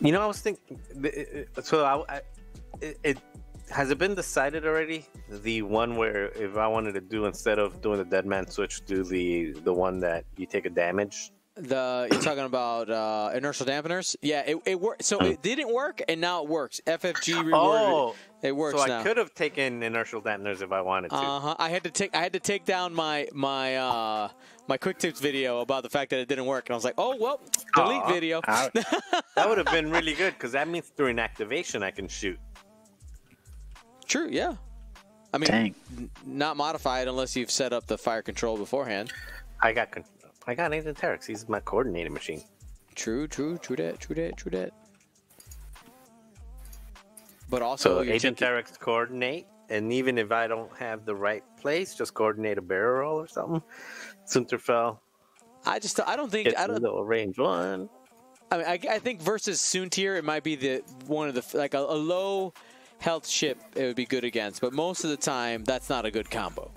You know, I was thinking. So, has it been decided already? The one where if I wanted to do, instead of doing the dead man switch, do the one that you take a damage. You're talking about inertial dampeners? Yeah, it worked. So it didn't work, and now it works. FFG rewarded. Oh, it works. So I could have taken inertial dampeners if I wanted to. I had to take down my quick tips video about the fact that it didn't work, and I was like, oh well, delete video. That would have been really good because that means through an activation I can shoot. True. Yeah. I mean, not modified unless you've set up the fire control beforehand. I got Agent Terex. He's my coordinating machine. True that. But also, so Agent Terex coordinate, and even if I don't have the right place, just coordinate a barrel roll or something. Soontir Fel. I don't think range one. I mean, I think versus Soontir, it might be the one of the like a low health ship. It would be good against, but most of the time, that's not a good combo.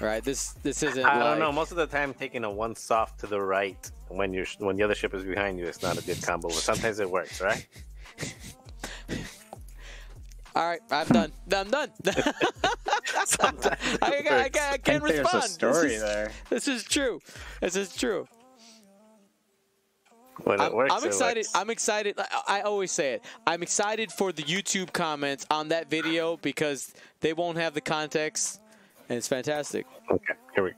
Right, this isn't. I don't know. Most of the time, taking a one soft to the right when the other ship is behind you, it's not a good combo. But sometimes it works, right? All right, I'm done. I can't respond. There's a story there. This is true. I'm excited. I always say it. I'm excited for the YouTube comments on that video because they won't have the context. And it's fantastic. Okay, here we go.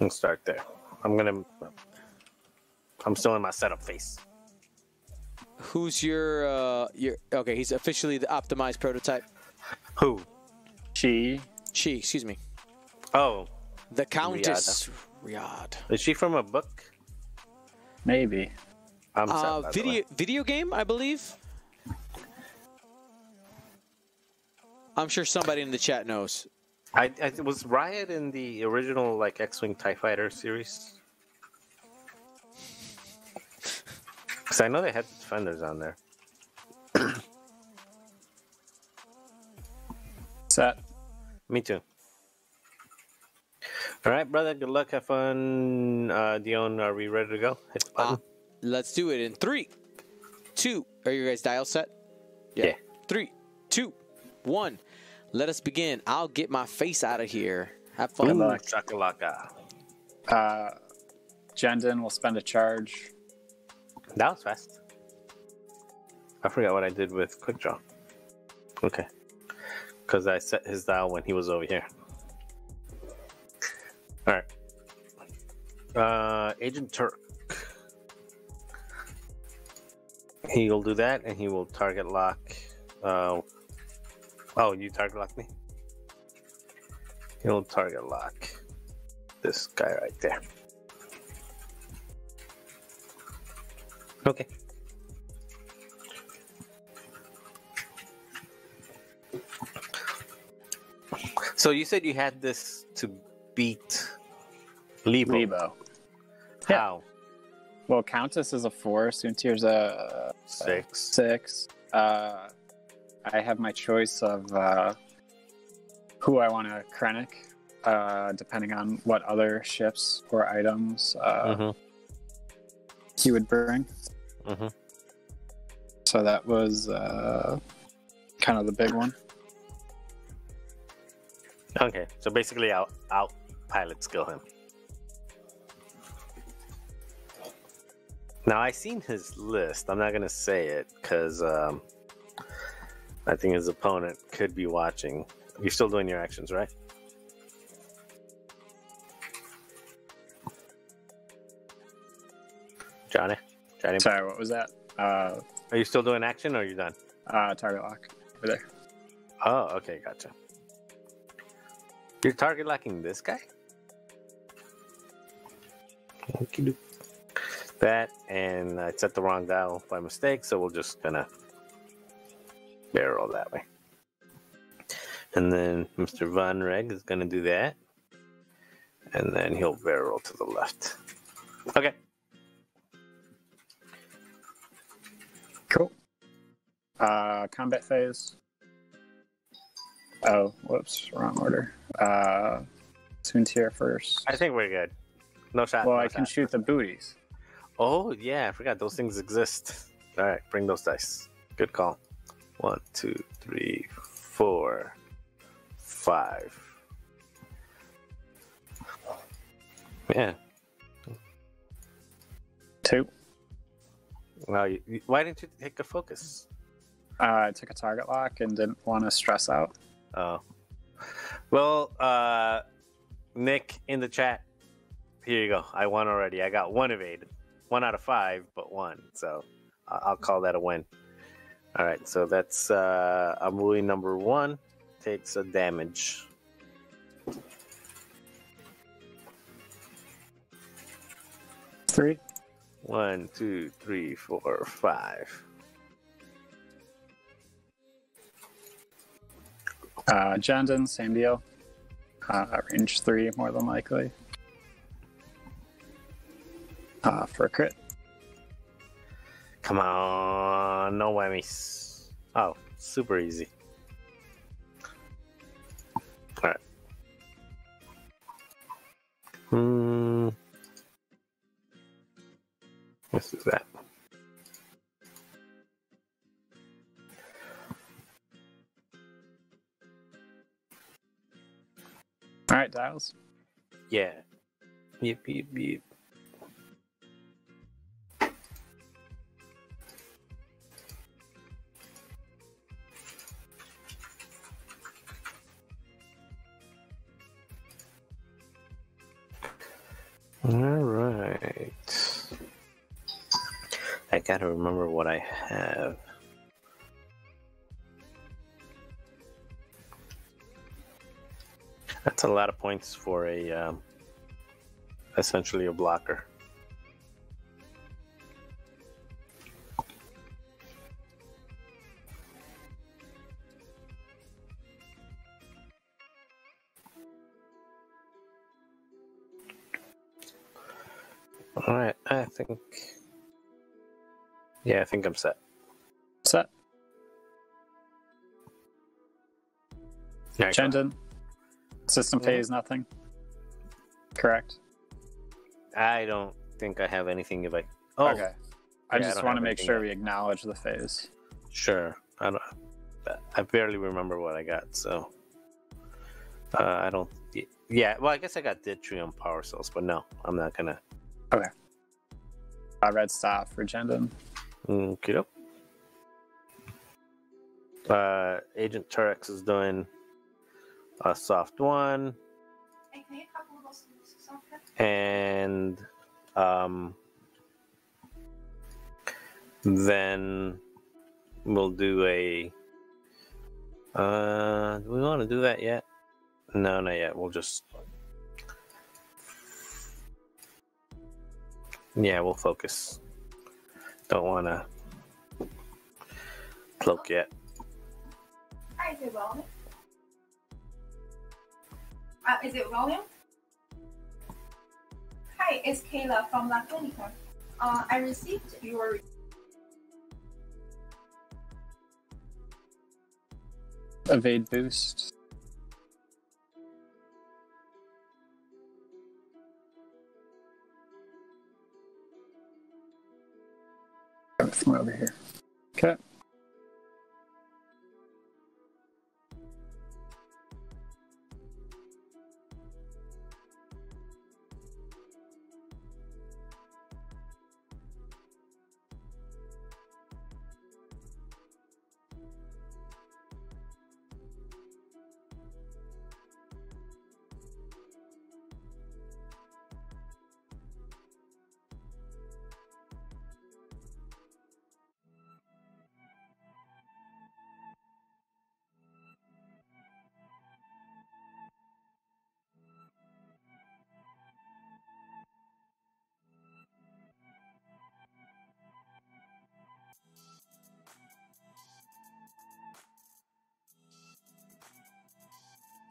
Let's start there. I'm still in my setup phase. Who's your? Okay, he's officially the optimized prototype. Who? She. Excuse me. Oh. The Countess Ryad. Is she from a book? Maybe. I'm sorry, by video game, I believe. I'm sure somebody in the chat knows. I was Ryad in the original like X-wing TIE Fighter series, because I know they had the Defenders on there. Set. Me too. All right, brother. Good luck. Have fun. Dion, are we ready to go? Hit the button. Let's do it in 3, 2. Are you guys dial set? Yeah. 3, 2, 1. Let us begin. I'll get my face out of here. Have fun. Good luck. Chakalaka. Jendon will spend a charge. That was fast. I forgot what I did with Quick Draw. Okay. Because I set his dial when he was over here. Alright. Agent Turk. He'll do that and he will target lock. Oh, you target lock me? He'll target lock this guy right there. Okay. So you said you had this to beat Lebo. How? Yeah. Well, Countess is a 4, Soontir's a 6. I have my choice of who I want to Krennic, depending on what other ships or items he would bring. So that was kind of the big one. Okay, so basically I'll pilot skill him. Now, I've seen his list. I'm not going to say it because... I think his opponent could be watching. You're still doing your actions, right? Johnny? Sorry, what was that? Are you still doing action or are you done? Target lock. Over there. Oh, okay, gotcha. You're target locking this guy? Okey-doke. That, and I set the wrong dial by mistake, so we're just gonna barrel that way. And then Mr. Von Reg is going to do that. And then he'll barrel to the left. Okay. Cool. Combat phase. Oh, whoops. Wrong order. Soontir first. I think we're good. No shot. Well, no I shot. Can shoot the booties. Oh, yeah. I forgot those things exist. All right. Bring those dice. Good call. 1, 2, 3, 4, 5. Yeah. 2. Well, why didn't you take a focus? I took a target lock and didn't want to stress out. Oh. Well, Nick in the chat, here you go. I won already. I got 1 evaded. 1 out of 5, but 1. So I'll call that a win. All right. So that's Amuli number 1 takes a damage. Three. 1, 2, 3, 4, 5. Jendon, same deal. Range 3, more than likely. For a crit. Come on, no whammies. Oh, super easy. All right. Let's do that. All right, Dials. Yeah. Yep, yep, yep. All right. I gotta remember what I have. That's a lot of points for a essentially a blocker. All right, I think. Yeah, I think I'm set. Set. Jendon. System pays nothing. Correct. I don't think I have anything. If I okay, I yeah, just want to make sure we acknowledge the phase. Sure. I don't. I barely remember what I got, so I don't. Yeah. Well, I guess I got Deuterium Power Cells, but no, I'm not gonna. Okay. I red stop for Jendon. Kiddo. Agent Terex is doing a soft one, and then we'll do a. Do we want to do that yet? No, not yet. We'll just. Yeah, we'll focus. Don't want to cloak yet. I do well. Is it rolling? Hi, it's Kayla from La Conica. I received your... Evade boost. From over here. Okay.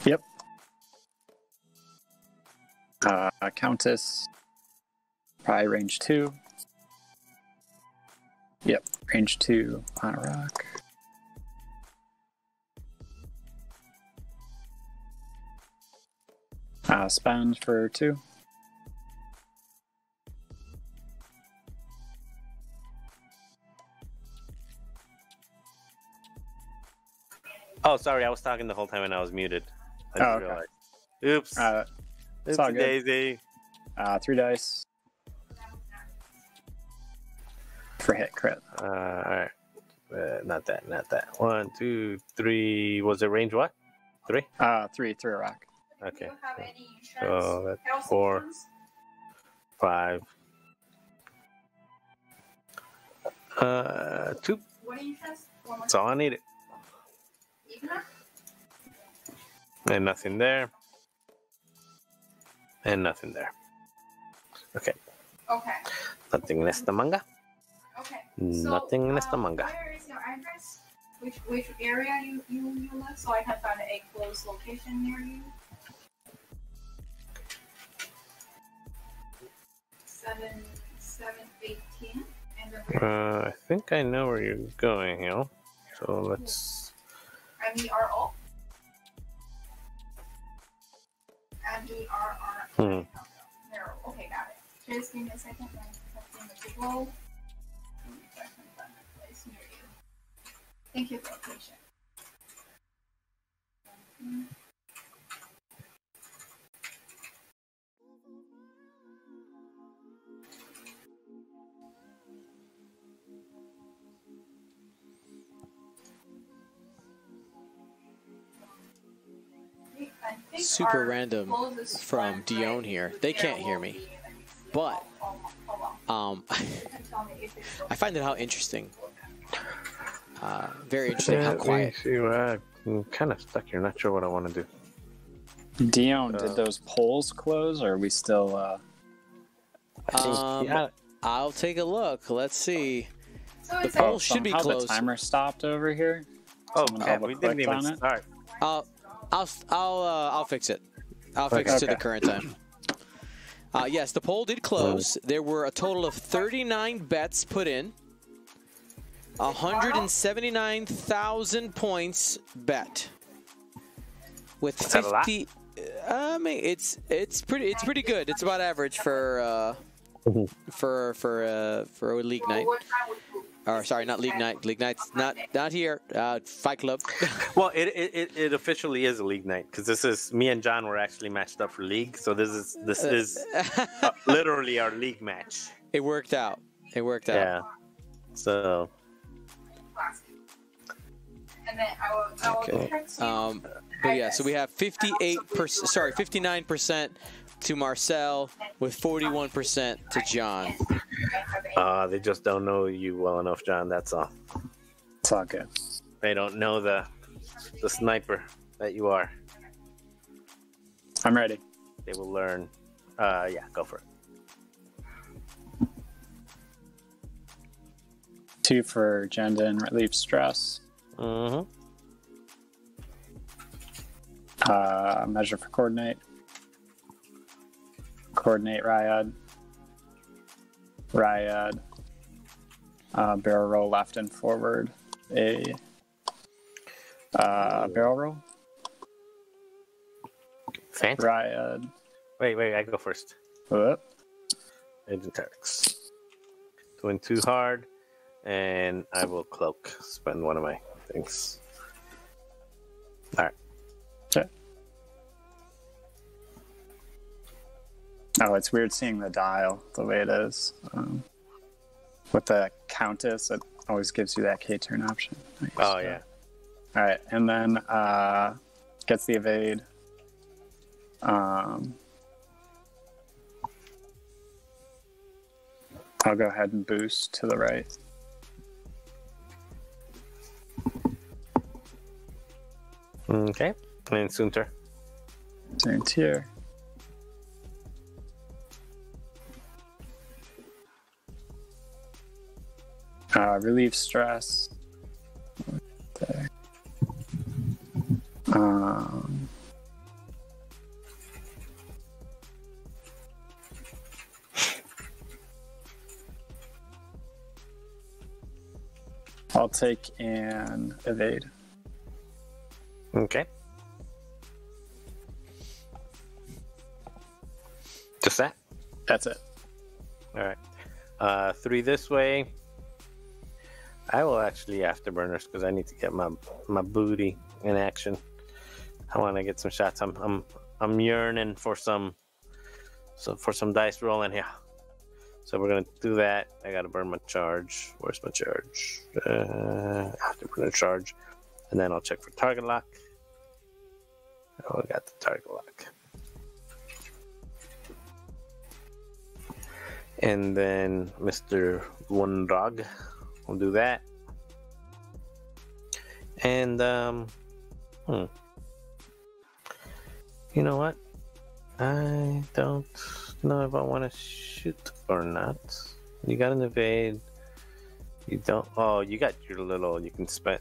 Yep. Countess. Probably range 2. Yep, range 2 on a rock. Spend for 2. Oh, sorry, I was talking the whole time and I was muted. I didn't realize. Oops. It's all good. Daisy. 3 dice. For hit crit. Alright. Not that. 1, 2, 3. Was it range what? 3? 3 through a rock. Okay. So that's 4, 5. 2. That's all I needed. And nothing there. And nothing there. Okay. Okay. Nothing in esta manga. Okay. So, nothing in esta manga. Where is your address? Which area you live? So I have found a close location near you. 718. And then I think I know where you're going, you know. So let's. MERO. MERO. Okay, got it. Just give me a second. I'm going to roll. I can find a place near you. Thank you for your patience. Super random from Dion here. They can't hear me, but I find it how interesting. Very interesting how quiet. I'm kind of stuck here. Not sure what I want to do. Dion, did those polls close, or are we still? I'll take a look. Let's see. So the polls should be closed. The timer stopped over here. Oh, okay. We didn't even start. I'll fix it. I'll fix it to the current time. Yes, the poll did close. There were a total of 39 bets put in. 179,000 points bet. With 50. I mean, it's pretty good. It's about average for league night. Or sorry, not league night. League night's not here. Fight Club. Well, it officially is a league night because this is me and John were actually matched up for league, so this is literally our league match. It worked out. It worked out. Yeah. So. Okay. But yeah, so we have 59% to Marcel with 41% to John. They just don't know you well enough, John. That's all. It's all good. They don't know the sniper that you are. I'm ready. They will learn. Yeah, go for it. 2 for Jendon and Relieve Stress. Mm-hmm. Measure for coordinate. Coordinate Ryad. Ryad. Barrel roll left and forward. A barrel roll. Fancy. Ryad. Wait, I go first. Whoop. Agent Terex. Doing too hard. And I will cloak. Spend one of my things. Alright. Okay. Oh, it's weird seeing the dial the way it is. With the Countess, it always gives you that K-turn option. Nice. Oh, yeah. All right, and then gets the evade. I'll go ahead and boost to the right. Okay, and Soontir. Soontir. Relieve stress. Okay. I'll take an evade. Okay. Just that? That's it. All right. 3 this way. I will actually afterburners because I need to get my booty. in action. I want to get some shots. I'm yearning for some dice rolling here. So we're gonna do that. I gotta burn my charge. Where's my charge? We're gonna charge, and then I'll check for target lock. Oh, I got the target lock. And then Mr. Von Reg will do that. And you know what? I don't know if I want to shoot or not. You got an evade. You don't. Oh, you got your little. You can spend.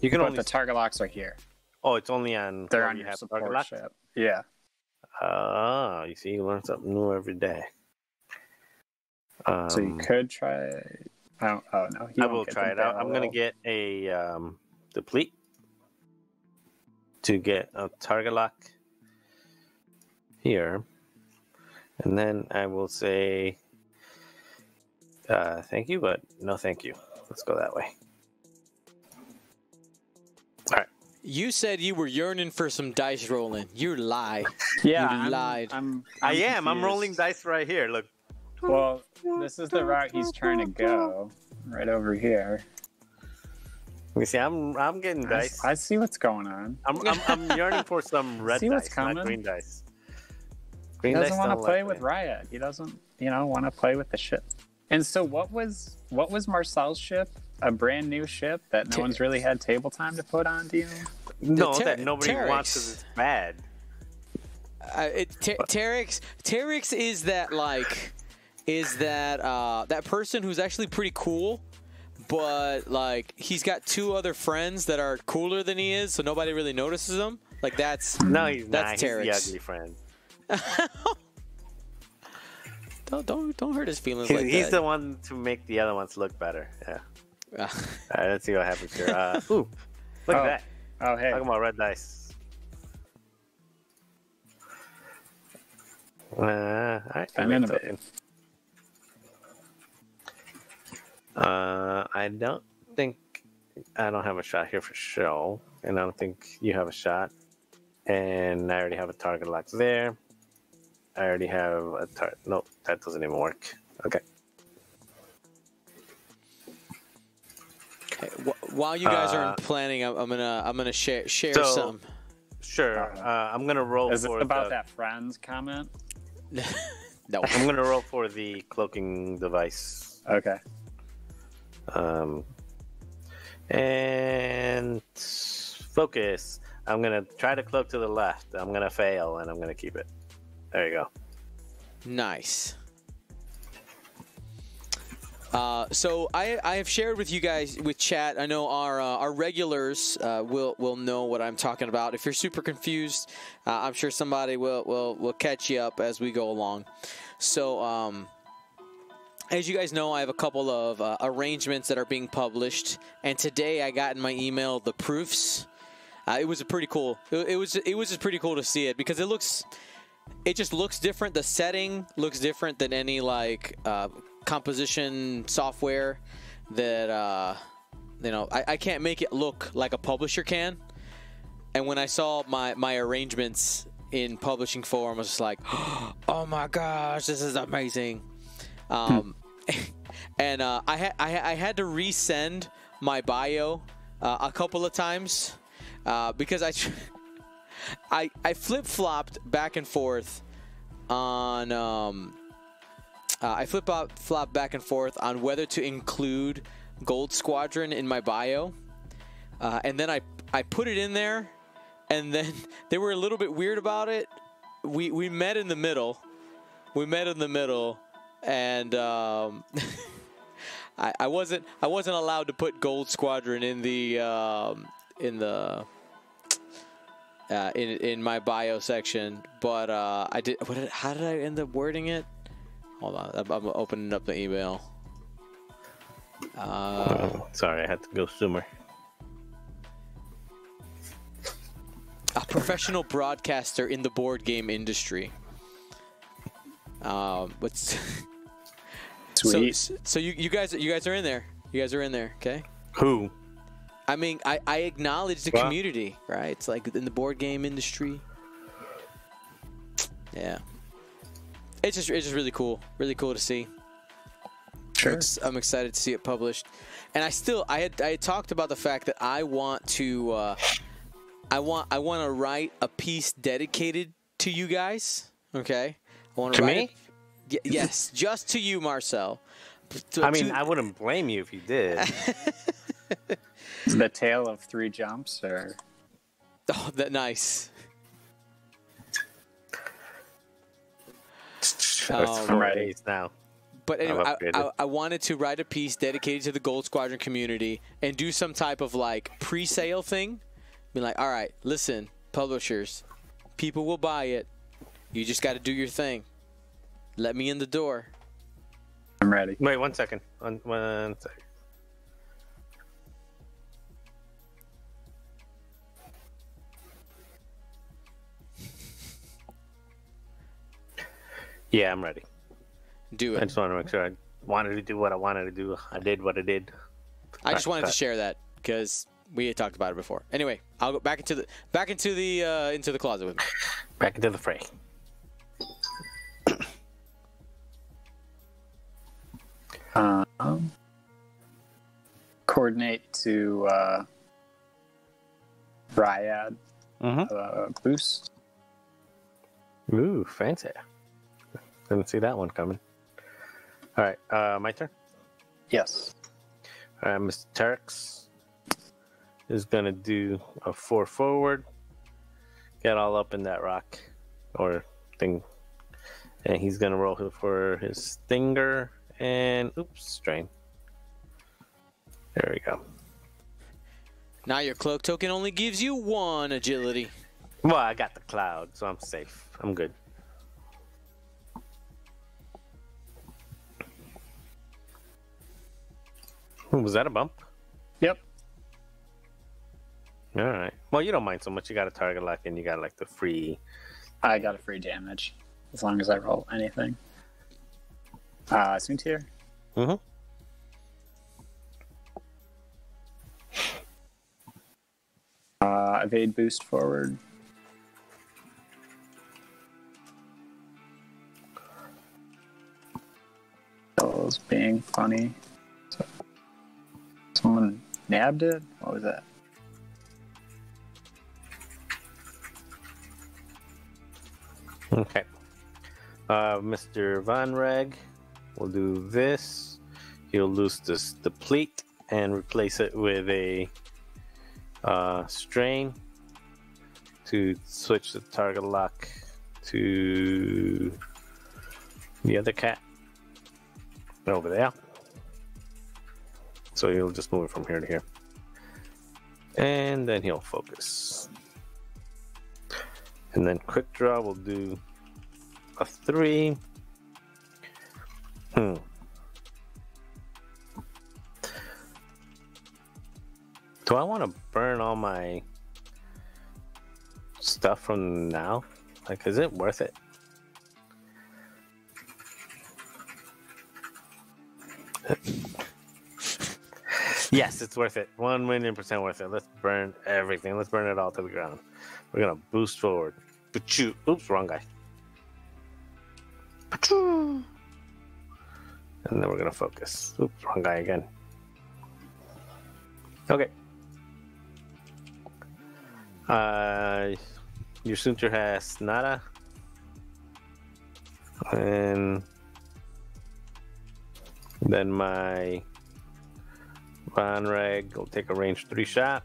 You can only. The target locks are here. Oh, it's only on. They're on your support ship. Yeah. Ah, you see, you learn something new every day. So you could try. I don't. Oh no. I will try it out. I'm gonna get a deplete to get a target lock here, and then I will say thank you, but no thank you. Let's go that way. All right. You said you were yearning for some dice rolling. You lie. Yeah, you lied. I am. I'm rolling dice right here. Look. Well, this is the route he's trying to go. Right over here. You see, I'm getting dice. I see what's going on. I'm yearning for some red dice, not green dice. He doesn't want to play with Ryad. He doesn't, want to play with the ship. And so, what was Marcel's ship? A brand new ship that no one's really had table time to put on, do you? No, that nobody wants because it's bad. Terex is that that person who's actually pretty cool, but he's got two other friends that are cooler than he is, so nobody really notices him. That's Terex. He's the ugly friend. don't hurt his feelings. He's the one to make the other ones look better. Yeah. All right, let's see what happens here. Ooh, look at that. Oh hey, talking about red dice. All right, I'm innovative. I don't have a shot here for show, and I don't think you have a shot, and I already have a target lock there. I already have a target. No, that doesn't even work. Okay. Hey, while you guys aren't planning, I'm gonna share some. Sure. I'm gonna roll. Is for it about that friends comment? No. I'm gonna roll for the cloaking device. Okay. And focus. I'm gonna try to cloak to the left. I'm gonna fail, and I'm gonna keep it. There you go. Nice. So I have shared with you guys with chat. I know our regulars will know what I'm talking about. If you're super confused, I'm sure somebody will catch you up as we go along. So as you guys know, I have a couple of arrangements that are being published, and today I got in my email the proofs. It was a pretty cool. It was just pretty cool to see it because it looks. It just looks different. The setting looks different than any composition software that I can't make it look like a publisher can. And when I saw my arrangements in publishing form, I was just like, oh my gosh, this is amazing. And I had to resend my bio a couple of times because I flip-flopped back and forth on I flip-flopped back and forth on whether to include Gold Squadron in my bio, and then I put it in there, and then they were a little bit weird about it. We met in the middle. And I wasn't allowed to put Gold Squadron in my bio section, but I did. How did I end up wording it? Hold on, I'm opening up the email. Sorry, I had to go somewhere. A professional broadcaster in the board game industry. What's sweet? So you guys are in there. Okay. Who? I mean, I acknowledge the community, right? It's like in the board game industry. Yeah. It's just really cool to see. Sure. I'm excited to see it published. And I had talked about the fact that I want to I want to write a piece dedicated to you guys, okay? I want to write me? Yes, just to you, Marcel. I mean, I wouldn't blame you if you did. The tale of three jumps, or oh, that nice. It's Friday now. But anyway, I wanted to write a piece dedicated to the Gold Squadron community and do some type of like pre-sale thing. Be like, all right, listen, publishers, people will buy it. You just got to do your thing. Let me in the door. I'm ready. Wait, one second. One second. Yeah, I'm ready. Do it. I just wanted to make sure I wanted to do what I wanted to do. I did what I did. I just wanted to share that because we had talked about it before. Anyway, I'll go back into the into the closet with me. Back into the fray. Coordinate to Ryad boost. Ooh, fancy. Didn't see that one coming. All right, my turn? Yes. All right, Mr. Terex is going to do a 4 forward. Get all up in that rock or thing. And he's going to roll for his stinger and, oops, strain. There we go. Now your cloak token only gives you 1 agility. Well, I got the cloud, so I'm safe. I'm good. Was that a bump? Yep. All right. Well, you don't mind so much. You got a target lock and you got like the free. I got a free damage as long as I roll anything. Soontir. Mm-hmm. Evade boost forward. That was being funny. Someone nabbed it? What was that? Okay. Mr. Von Reg will do this. He'll lose this deplete and replace it with a strain to switch the target lock to the other cat over there. So he'll just move it from here to here. And then he'll focus. And then quick draw will do a 3. Do I want to burn all my stuff from now? Like, is it worth it? Yes, it's worth it. 1,000,000% worth it. Let's burn everything. Let's burn it all to the ground. We're going to boost forward. Pachoo. Oops, wrong guy. Pachoo. And then we're going to focus. Oops, wrong guy again. Okay. Your Soontir has nada. And then my Von Reg will take a range 3 shot.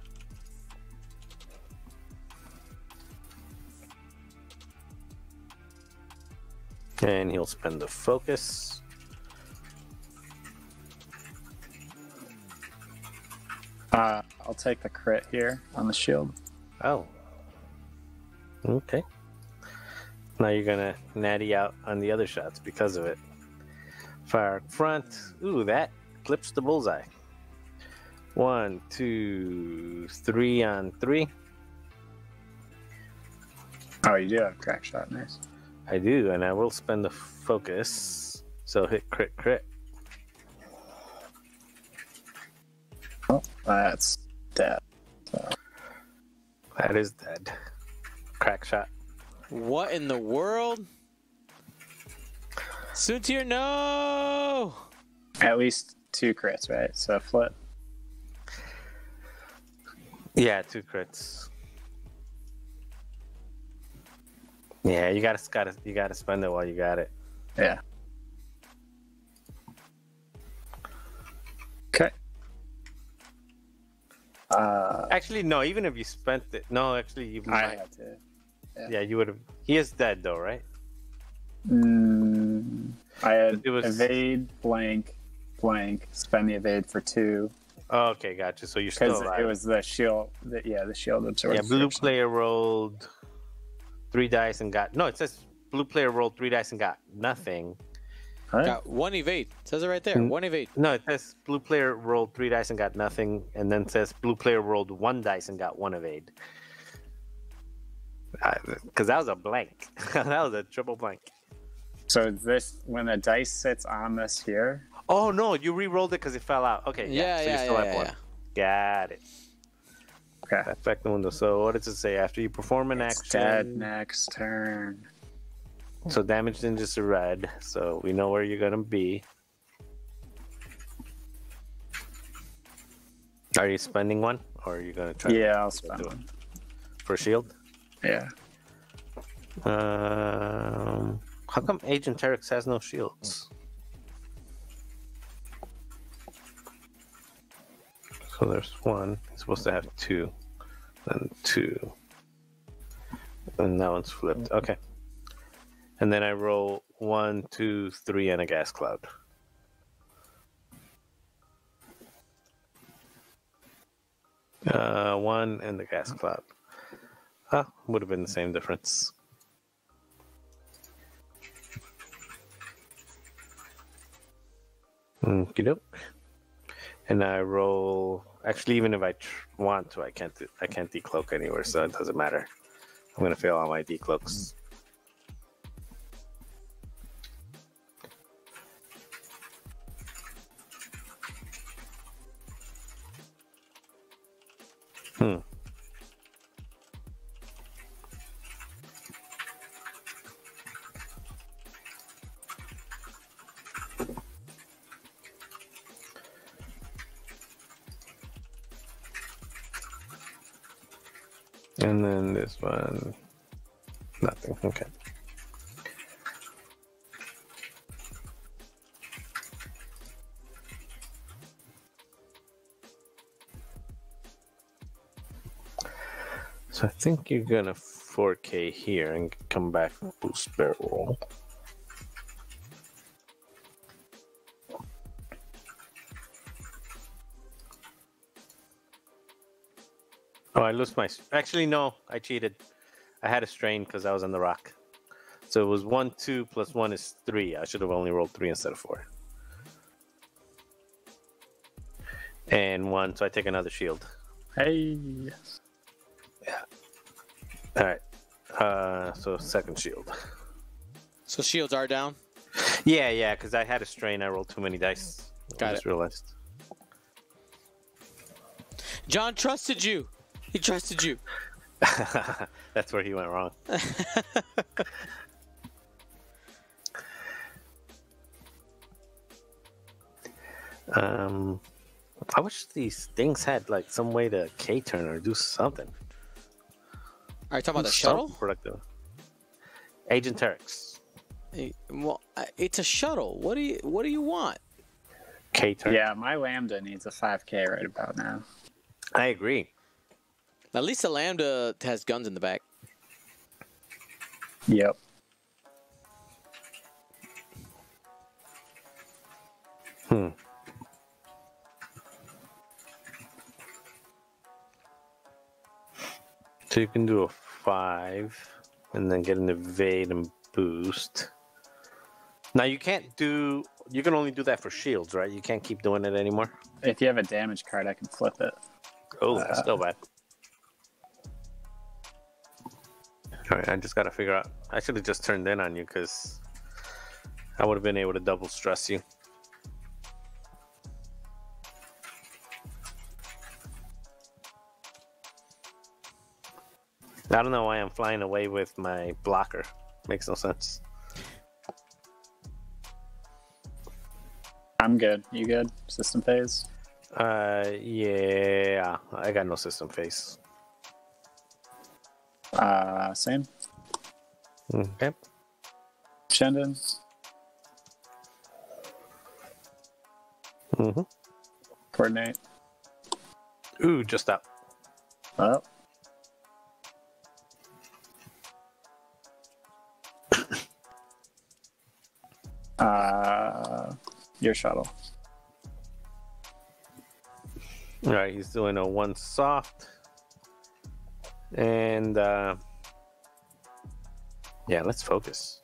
And he'll spend the focus. I'll take the crit here on the shield. Oh. Okay. Now you're gonna natty out on the other shots because of it. Fire up front. Ooh, that clips the bullseye. 1, 2, 3 on 3. Oh, you do have crack shot, nice. I do, and I will spend the focus. So hit crit, crit. Oh, that's dead. So. That is dead. Crack shot. What in the world? Soontir, no! At least 2 crits, right? So flip. Yeah, 2 crits. Yeah, you gotta spend it while you got it. Yeah. Okay. Actually, no. Even if you spent it, no. Actually, you might have to. Yeah, you would have. He is dead, though, right? I had evade blank. Spend the evade for 2. Oh, okay, gotcha. So you're still alive. It was the shield. The shield absorption. Yeah, blue player rolled 3 dice and got no. It says blue player rolled 3 dice and got nothing. Huh? Got 1 evade. It says it right there. 1 evade. No, it says blue player rolled 3 dice and got nothing, and then says blue player rolled 1 dice and got 1 evade. Because that was a blank. That was a triple blank. So this, when the dice sits on this here. Oh no, you re-rolled it because it fell out. Okay, yeah, so you still have one. Got it. Okay. That's back the window. So what does it say? After you perform an action. Dead next turn. So damage didn't just red, so we know where you're gonna be. Are you spending one, or are you gonna try? Yeah, I'll spend one for shield. Yeah. How come Agent Terex has no shields? So there's one. It's supposed to have 2, and 2, and that one's flipped. Okay. And then I roll 1, 2, 3, and a gas cloud. One and the gas cloud. Huh, would have been the same difference. Okie doke. And I roll. Actually, even if I want to, I can't decloak anywhere, so it doesn't matter. I'm gonna fail all my decloaks. And then this one, nothing. Okay. So I think you're gonna 4K here and come back boost barrel. Oh, I lost my. Actually, no, I cheated. I had a strain because I was on the rock. So it was 1, 2 plus 1 is 3. I should have only rolled 3 instead of 4. And 1, so I take another shield. Hey, yes. Yeah. All right. So second shield. So shields are down? Yeah, because I had a strain. I rolled too many dice. Got it. I just realized. John trusted you. He trusted you. That's where he went wrong. I wish these things had like some way to K-turn or do something. Are you talking about the shuttle? Productive. Agent Terex. Hey, well, it's a shuttle. What do you want? K-turn. Yeah, my Lambda needs a 5K right about now. I agree. At least the Lambda has guns in the back. Yep. So you can do a 5 and then get an evade and boost. Now you can't do... You can only do that for shields, right? You can't keep doing it anymore? If you have a damage card, I can flip it. Oh, that's still bad. All right, I just got to figure out. I should have just turned in on you because I would have been able to double stress you. I don't know why I'm flying away with my blocker. Makes no sense. I'm good. You good? System phase? Yeah. I got no system phase. Same. Okay. Jendon? Mm-hmm. Coordinate. Ooh, just up. Up. Your shuttle. All right, he's doing a one soft. And yeah, let's focus.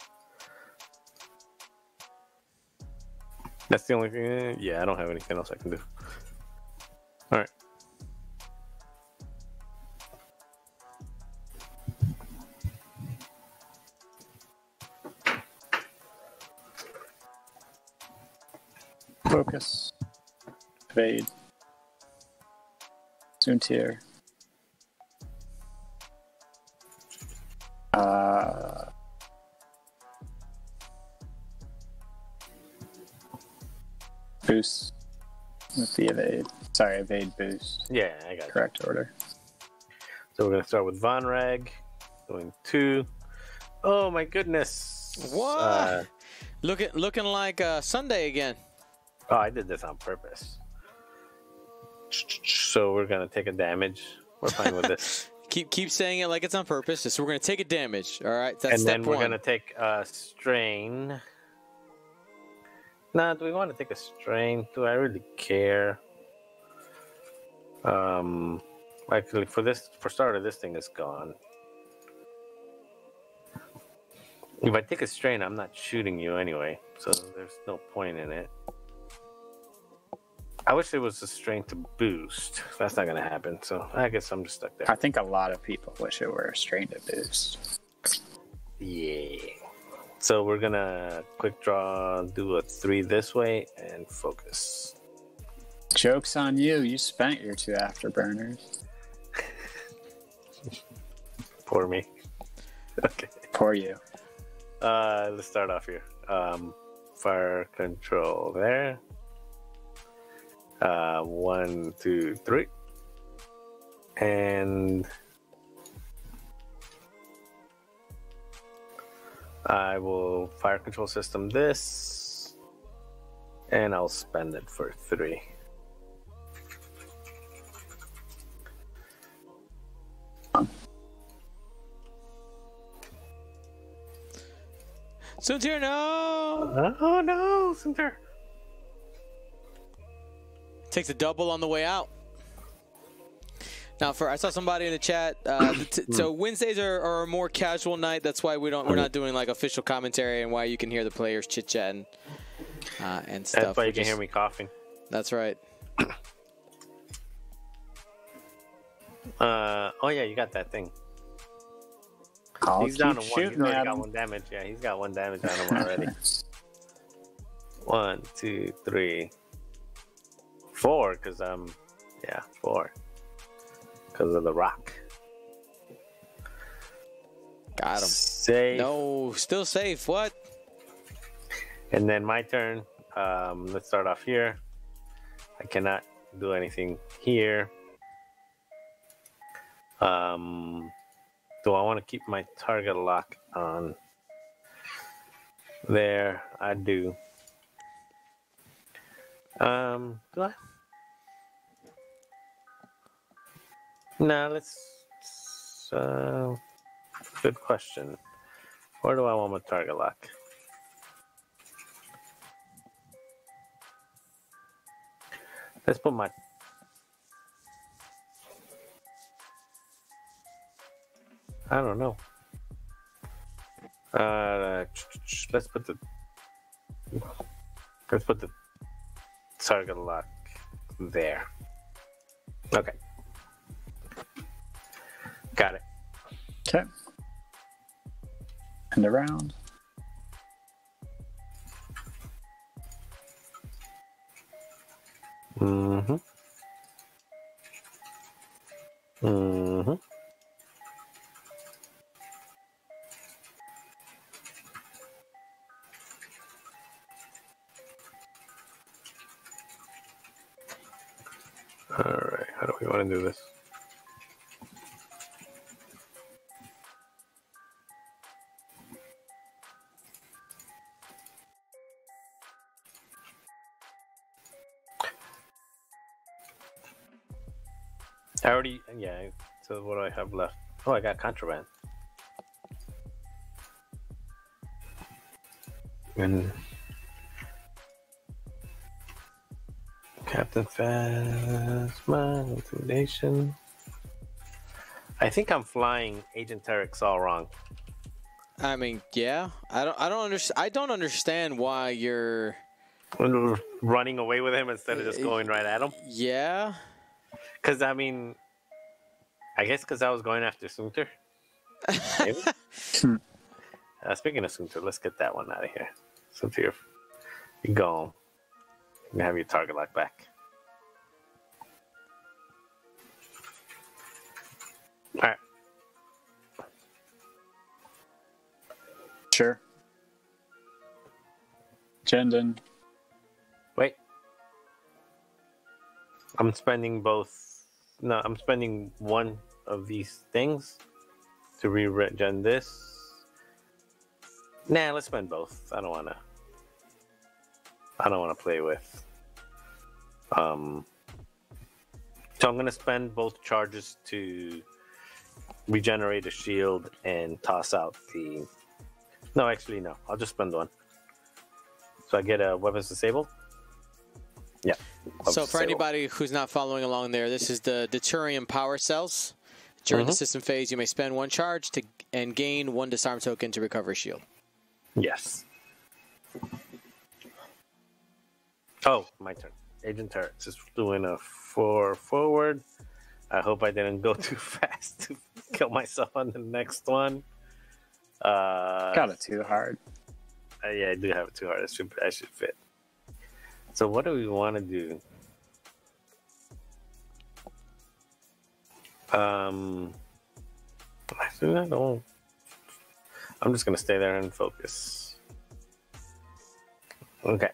That's the only thing. Yeah, I don't have anything else I can do. All right. Focus. Evade. Soontir. Boost with the evade. Sorry, evade boost. Yeah, I got it. Correct order. So we're going to start with Von Reg. Doing two. Oh my goodness. What? Looking like Sunday again. Oh, I did this on purpose. So we're going to take a damage. We're fine with this. Keep saying it like it's on purpose. So we're going to take a damage. All right. That's step one. And then we're going to take a strain. Nah, do we want to take a strain? Do I really care? Actually, for starter, this thing is gone. If I take a strain, I'm not shooting you anyway, so there's no point in it. I wish there was a strain to boost. That's not going to happen, so I guess I'm just stuck there. I think a lot of people wish it were a strain to boost. Yeah. So we're going to quick draw, do a 3 this way, and focus. Joke's on you. You spent your 2 afterburners. Poor me. Okay. Poor you. Let's start off here. Fire control there. 1, 2, 3. And I will fire control system this, and I'll spend it for 3. Soontir, no! Oh no, Soontir. Takes a double on the way out. Now, I saw somebody in the chat. So Wednesdays are a more casual night. That's why we're not doing like official commentary, and why you can hear the players chit chatting and stuff. That's why you can hear me coughing. That's right. Oh yeah, you got that thing. He's down to 1. He's already got 1 damage. Yeah, he's got 1 damage on him already. 1, 2, 3, 4. Cause yeah, 4. Because of the rock. Got him. Safe. No, still safe. What? And then my turn. Let's start off here. I cannot do anything here. Do I want to keep my target lock on? There, I do. Do I? No, let's. Good question. Where do I want my target lock? Let's put my. I don't know. Let's put the target lock there. Okay. Got it. Okay. And around. Mm-hmm. Mm-hmm. All right, how do we want to do this? I already, yeah, so what do I have left? Oh, I got Contraband. And Captain Phasma, Intimidation. I think I'm flying Agent Terex all wrong. I mean, yeah, I don't understand why you're running away with him instead of just going right at him. Yeah. Because, I mean, I guess because I was going after Soontir. Speaking of Soontir, let's get that one out of here. Soontir, you go home. You can have your target lock back. All right. Sure. Jendon. Wait. I'm spending both. No, I'm spending one of these things to regen this. Nah, let's spend both. I don't wanna play with. So I'm gonna spend both charges to regenerate a shield and toss out the. No, actually no. I'll just spend one. So I get a weapons disabled. Yeah. So for anybody who's not following along there, this is the Deuterium Power Cells. During the system phase, you may spend one charge to and gain one disarm token to recover a shield. Yes. Oh, my turn. Agent Terex is doing a 4 forward. I hope I didn't go too fast to kill myself on the next one. Got it too hard. Yeah, I do have it too hard. I should fit. So what do we want to do? I'm just gonna stay there and focus. Okay.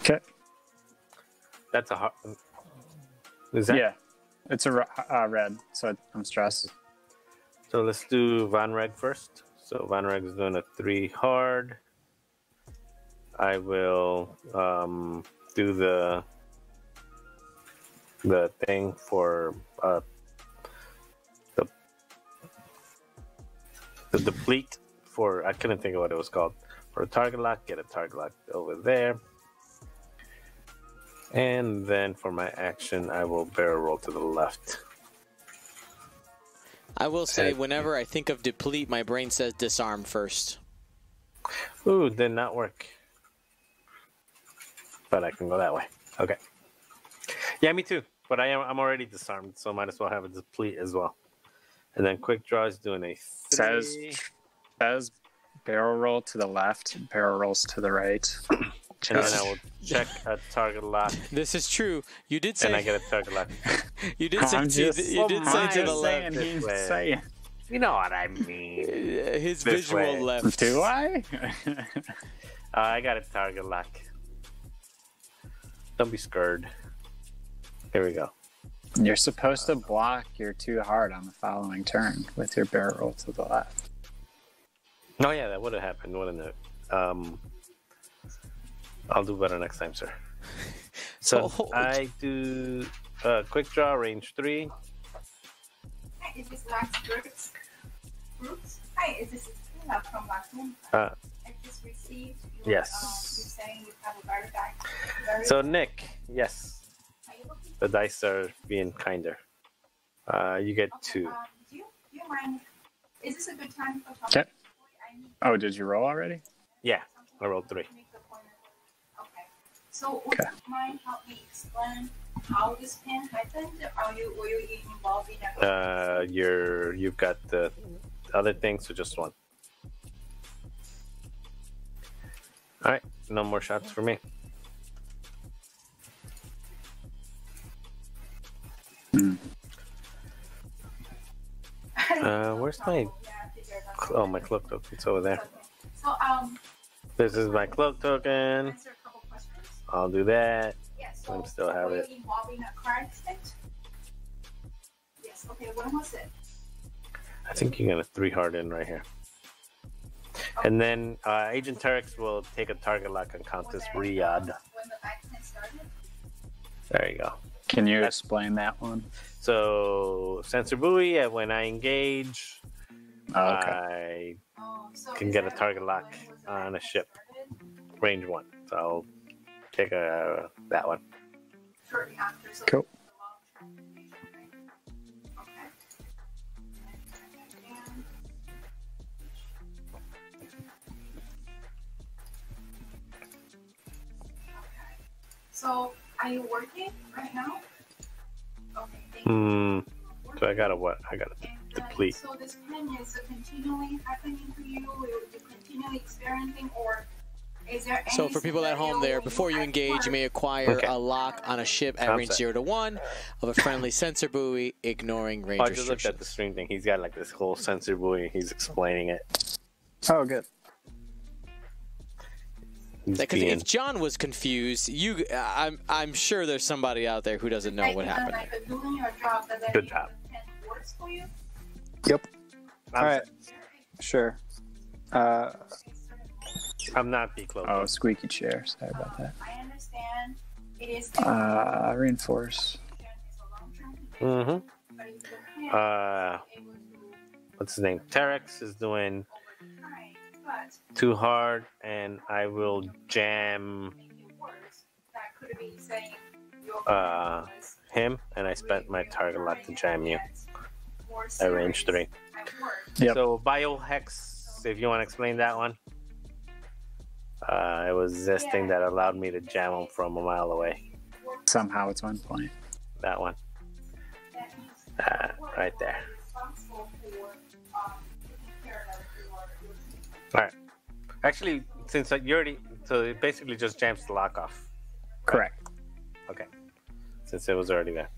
Okay. That's a hard. Is that? Yeah, it's a red, so I'm stressed. So let's do Von Reg first. So Von Reg is doing a 3 hard. I will do the thing for the deplete for, I couldn't think of what it was called. For a target lock, get a target lock over there. And then for my action, I will barrel roll to the left. I will say, whenever I think of deplete, my brain says disarm first. Ooh, did not work. But I can go that way. Okay. Yeah, me too. But I'm already disarmed, so might as well have a deplete as well. And then quick draw is doing a 3. Says barrel roll to the left, barrel rolls to the right. And then I will check a target lock. This is true. You did say. And I get a target lock. You did say. You did say to the left. You know what I mean. His this visual way. Left. Do I? I got a target lock. Don't be scared. Here we go. You're supposed to block your too hard on the following turn with your barrel roll to the left. Oh yeah, that would have happened, wouldn't it? I'll do better next time, sir. So I do quick draw, range 3. Yes. So Nick, yes. The dice are being kinder. You get 2. Do you mind? Is this a good time for talking? Oh, did you roll already? Yeah, I rolled 3. So would you mind helping me explain how this pen happened? Were you involved in that? You've got the other thing, so just one. All right, no more shots for me. my... Oh, my cloak token's over there. This is my cloak token. I'll do that. I still have it. Yes, okay, when was it? I think you're going to 3-hard in right here. Okay. And then Agent Terex will take a target lock on Countess Ryad. There you go. Can you explain that one? So, Sensor Buoy, when I engage, okay. I can get a target lock on a ship. Range 1. So, I'll take that one. Cool. So, are you working right now? Okay. So I gotta what? I gotta deplete. So this pain is continually happening to you? Are you continually experiencing, or is there? So for people at home, there before you engage, you may acquire a lock on a ship at range 0 to 1 of a friendly sensor buoy, ignoring range restrictions. I just looked at the stream thing. He's got like this whole sensor buoy. He's explaining it. Oh, good. Because if John was confused, I'm sure there's somebody out there who doesn't know what happened. Good job. Yep. All right. Sure. I'm not be close. Oh, squeaky chair. Sorry about that. I understand. It is. Reinforce. Mm-hmm. What's his name? Terex is doing 2-hard, and I will jam him, and I spent my target lock to jam you at range 3. Yep. So biohex, if you want to explain that one, it was this thing that allowed me to jam him from a mile away. Somehow it's 1 point. That one. Right there. All right. Actually, since you already, so it basically just jams the lock off. Right? Correct. Okay. Since it was already there.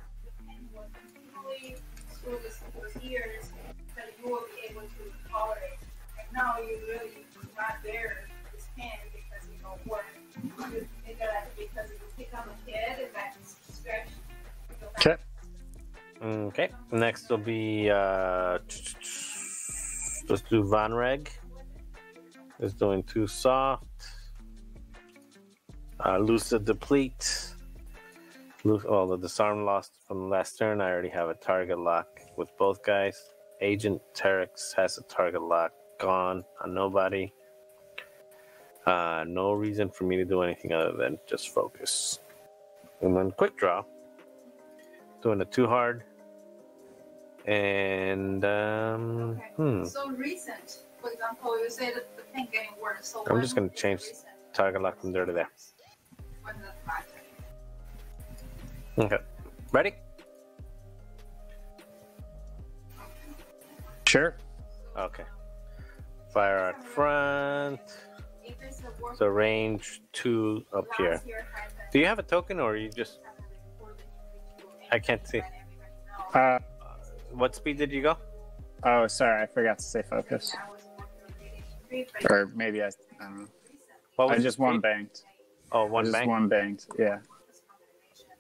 Okay. Okay. Next will be let's do Von Reg. Is doing 2 soft. Lusa deplete. The disarm lost from the last turn. I already have a target lock with both guys. Agent Terex has a target lock gone on nobody. No reason for me to do anything other than just focus. And then quick draw. Doing a 2-hard. And so recent. For example, you say that the thing getting worse. So I'm just going to change target lock from there to there. Okay. Ready? Sure. Okay. Fire arc front. So range 2 up here. Do you have a token or are you just... I can't see. What speed did you go? Oh, sorry. I forgot to say focus. Or maybe I don't know. I just one banked. Oh, one banked? Just one banked, yeah.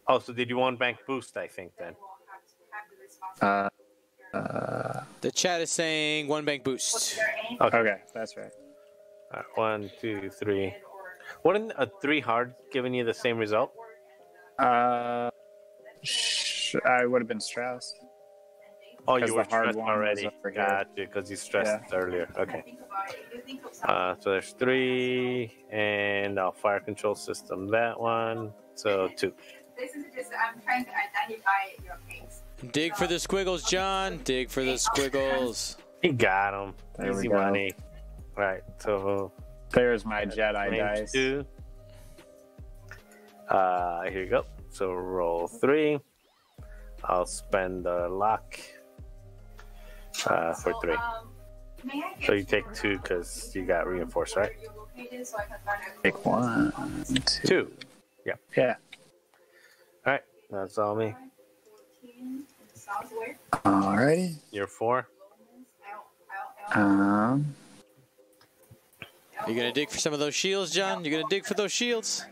Oh, so did you one bank boost, I think, then? The chat is saying one bank boost. Okay, that's right. All right. 1, 2, 3. Wouldn't a 3-hard giving you the same result? I would have been stressed. Oh, you were stressed already. Gotcha, because you stressed earlier. Okay. So there's 3, and I'll fire control system that one. So 2. This is just I'm trying to identify your case. Dig for the squiggles, John. Dig for the squiggles. He got them. Easy money. Right. So there's my Jedi dice. 2. Here you go. So roll 3. I'll spend the lock. For 3. So you take 2 because you got reinforced, right? Take 1, 2. Yeah. Yeah. All right. That's all me. All righty. You're 4. You gonna dig for some of those shields, John? You gonna dig for those shields?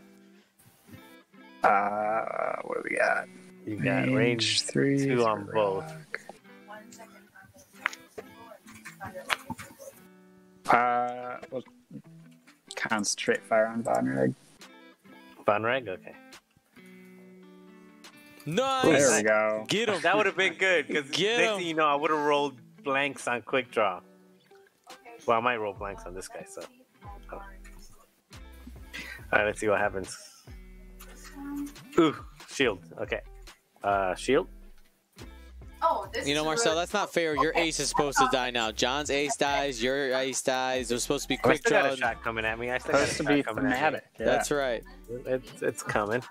What do we got? You got range 3, 2 on both. We'll concentrate fire on Von Reg. Von Reg, okay. Nice. There we go. Get him. That would have been good because next thing you know, I would have rolled blanks on quick draw. Well, I might roll blanks on this guy, so. Oh. All right, let's see what happens. Ooh, shield. Okay. Shield. Oh, this you know, Marcel, that's not fair. Your ace is supposed to die now. John's ace dies. Your ace dies. There's supposed to be quick draw. I still got a shot coming at me. I still got a shot coming at me. Yeah. That's right. It's coming.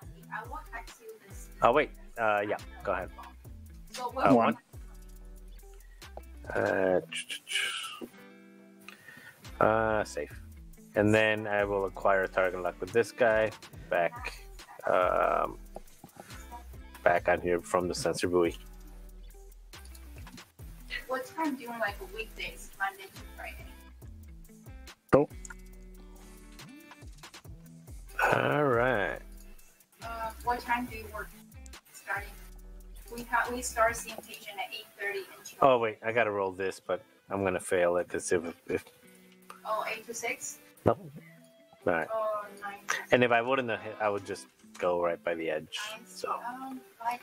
Oh wait. Yeah. Go ahead. One. Safe. And then I will acquire target lock with this guy. Back on here from the sensor buoy. What time do you like weekdays, Monday to Friday? Cool. All right. What time do you work? Starting. We start seeing patient at 8:30. Oh wait, I gotta roll this, but I'm gonna fail it because if. Oh, 8 to 6. Nope. All right. Oh, 9 to 6. And if I wouldn't have hit, I would just go right by the edge. So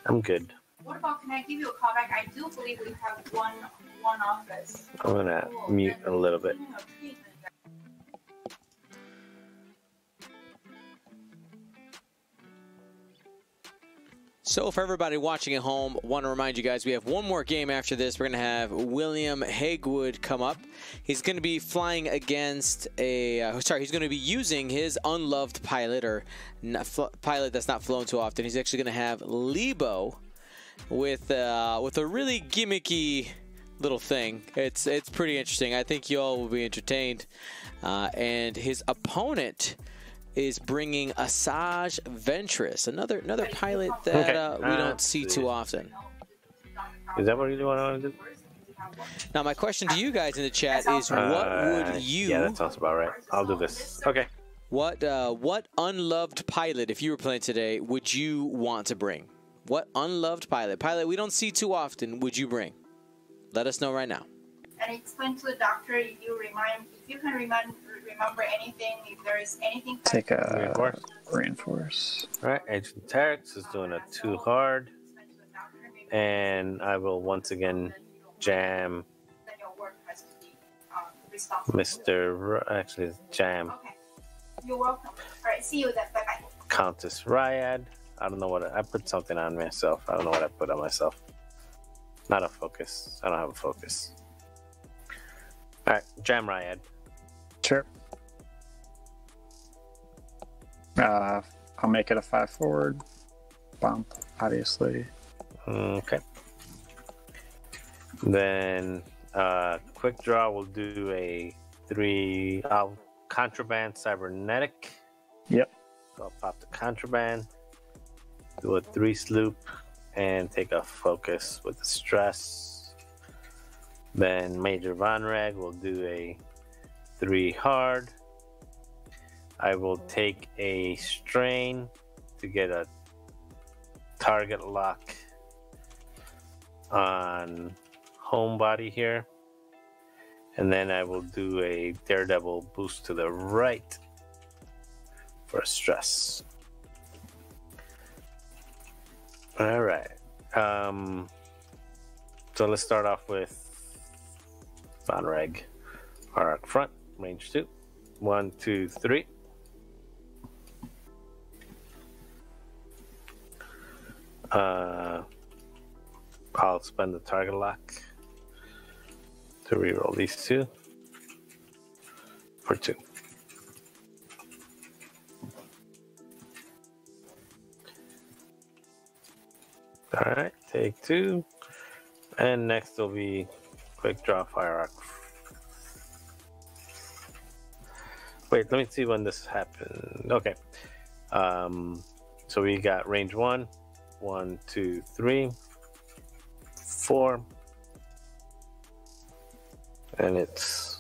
I'm good. What about, can I give you a call back? I do believe we have one office. I'm going to mute a little bit. So for everybody watching at home, want to remind you guys, we have one more game after this. We're going to have William Hagwood come up. He's going to be flying against a, he's going to be using his unloved pilot, or pilot that's not flown too often. He's actually going to have Lebo with a really gimmicky little thing. It's pretty interesting. I think you all will be entertained. And his opponent is bringing Asajj Ventress, another pilot that we don't see too often. Is that what you want to do? Now my question to you guys in the chat is, what would you? Yeah, that sounds about right. I'll do this. Okay. What unloved pilot, if you were playing today, would you want to bring? What unloved pilot we don't see too often, would you bring? Let us know right now. And explain to the doctor, if you can remember anything, if there is anything. Take a reinforce. All right, Agent Terex is doing a 2 hard. And I will once again jam Okay. You're welcome. All right, see you then. Bye-bye. Countess Ryad. I don't know what I put something on myself. I don't know what I put on myself. Not a focus. I don't have a focus. All right, jam Ryad. Sure. I'll make it a 5 forward. Bump, obviously. Okay. Then quick draw. We'll do a 3. Contraband cybernetic. Yep. So I'll pop the contraband. Do a 3 sloop and take a focus with the stress. Then Major Von Reg will do a 3 hard. I will take a strain to get a target lock on homebody here. And then I will do a Daredevil boost to the right for stress. All right, so let's start off with Von Reg. Our front, range 2. 1, 2, 3. I'll spend the target lock to reroll these 2 for 2. All right, take 2, and next will be quick draw fire arc. Wait, let me see when this happened. Okay, so we got range 1, 1, 2, 3, 4, and it's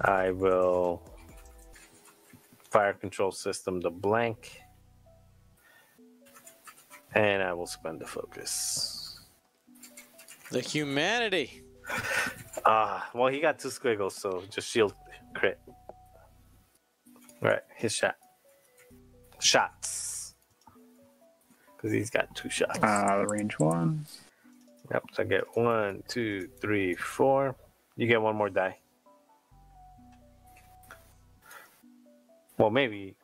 I will Fire Control System the blank, and I will spend the focus. The humanity. Well, he got two squiggles, so just shield crit. All right, his shot. Shots. Because he's got two shots. The range one. Yep, so I get 1, 2, 3, 4. You get one more die. Well, maybe.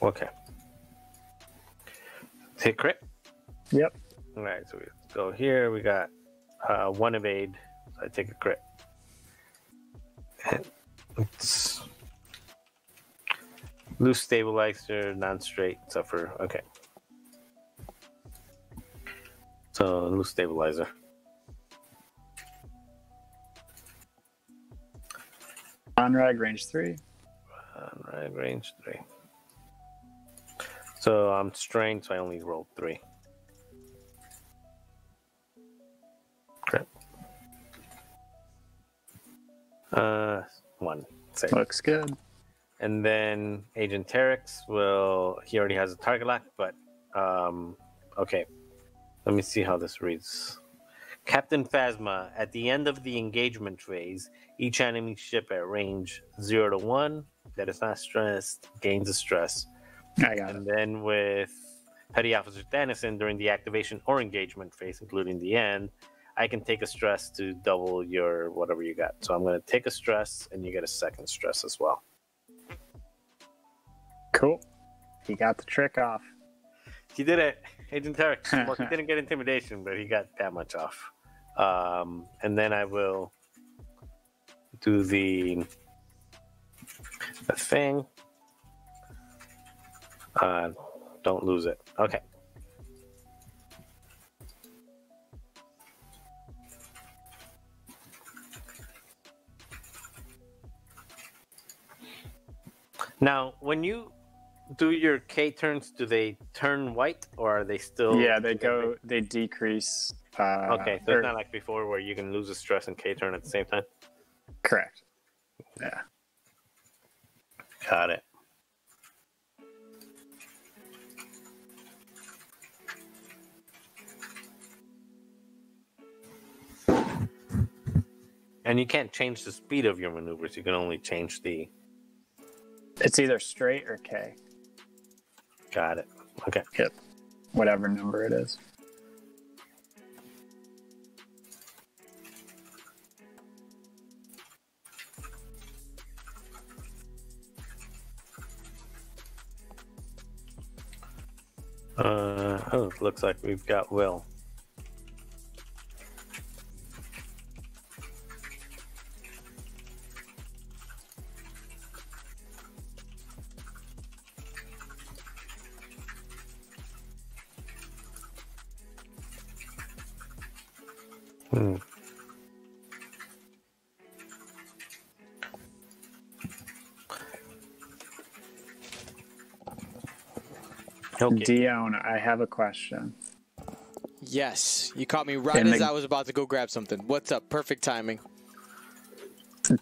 Okay. Hit crit? Yep. All right, so we go here. We got one evade. So I take a crit. It's Loose Stabilizer, non-straight, suffer. Okay. So, Loose Stabilizer. Von Reg, range 3. Von Reg, range 3. So, I'm strained, so I only rolled 3. Okay. 1. Save. Looks good. And then Agent Terex will... He already has a target lock, but... okay. Let me see how this reads. Captain Phasma, at the end of the engagement phase, each enemy ship at range 0 to 1 that is not stressed gains a stress. I got and it. Then with Petty Officer Dennison, during the activation or engagement phase, including the end, I can take a stress to double your whatever you got. So I'm going to take a stress, and you get a second stress as well. Cool. He got the trick off. He did it. Agent Terex. Well, he didn't get intimidation, but he got that much off. And then I will do the thing. Don't lose it. Okay. Now, when you do your K turns, do they turn white or are they still... Yeah, they go, they decrease. Okay, so it's not like before where you can lose a stress and K turn at the same time? Correct. Yeah. Got it. And you can't change the speed of your maneuvers, you can only change the... It's either straight or K. Got it. Okay. Yep. Whatever number it is. Oh, it looks like we've got Will. Okay. Dion, I have a question. Yes, you caught me right as I was about to go grab something. What's up? Perfect timing.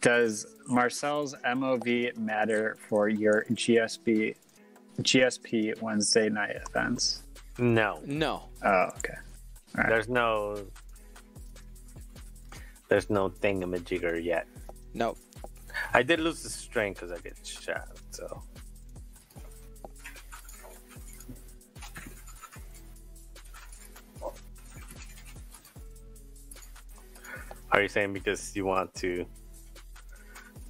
Does Marcel's MOV matter for your GSP Wednesday night events? No. No. Oh, okay. All right. There's no thingamajigger yet. No. I did lose the strength because I get shot, so... Are you saying because you want to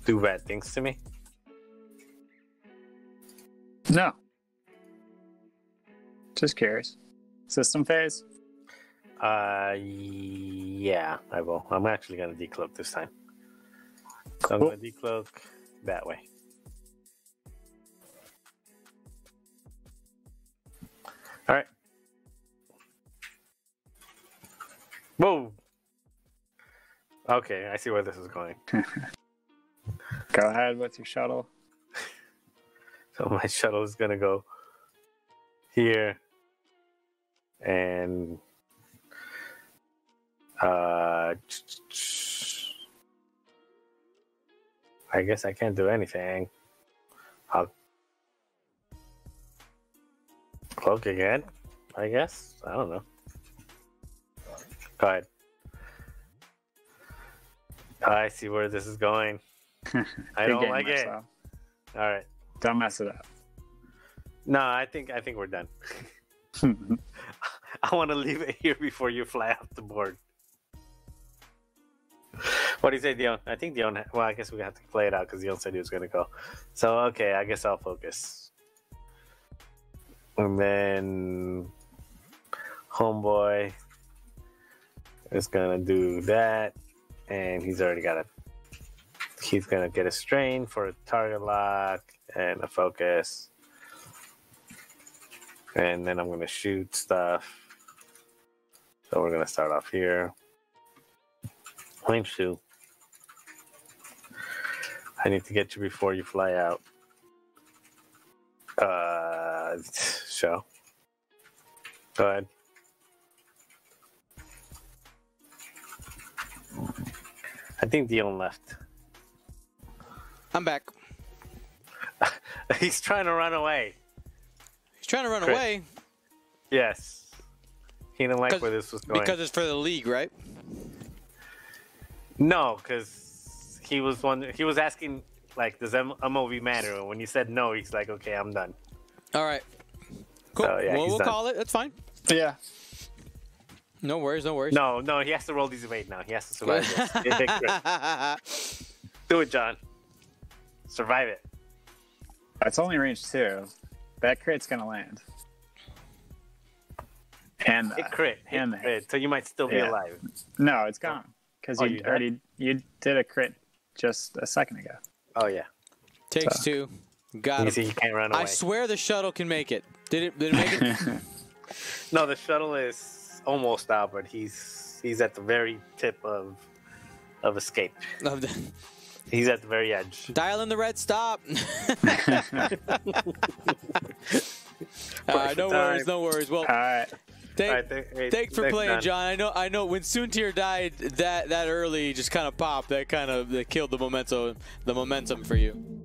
do bad things to me? No. Just curious. System phase? Yeah, I will. I'm actually going to decloak this time. So cool. I'm going to decloak that way. All right. Whoa. Okay, I see where this is going. Go ahead, what's your shuttle? So my shuttle is going to go here and I guess I can't do anything. I'll cloak again, I guess. I don't know. All right. I see where this is going. I don't like it. All right. Don't mess it up. No, I think we're done. I want to leave it here before you fly off the board. What do you say, Dion? I think Dion... Well, I guess we have to play it out because Dion said he was going to go. So, okay, I guess I'll focus. And then... Homeboy is going to do that. And he's already got a... He's going to get a strain for a target lock and a focus. And then I'm going to shoot stuff. So we're going to start off here. Flame shoot. I need to get you before you fly out. So. Go ahead. I think Dion left. I'm back. He's trying to run away. He's trying to run away? Yes. He didn't like where this was going. Because it's for the league, right? No, because he was asking, like, does MOV matter? And when you said no, he's like, okay, I'm done. All right. Cool. So, yeah, well, we'll call it. That's fine. Yeah. No worries, no worries. No, he has to roll these evade now. He has to survive this. Do it, John. Survive it. It's only range 2. That crit's going to land. And it crit. And it crit. So you might still be alive. No, it's gone. Because you did a crit just a second ago. Oh, yeah. Takes 2. Got it. You can't run away. I swear the shuttle can make it. Did it make it? No, the shuttle is almost out, but he's at the very tip of escape. He's at the very edge. Dial in the red stop. No worries, no worries. Well, all right. Thanks for playing, John. I know. When Soontir died that early, just kind of popped. That killed the momentum for you.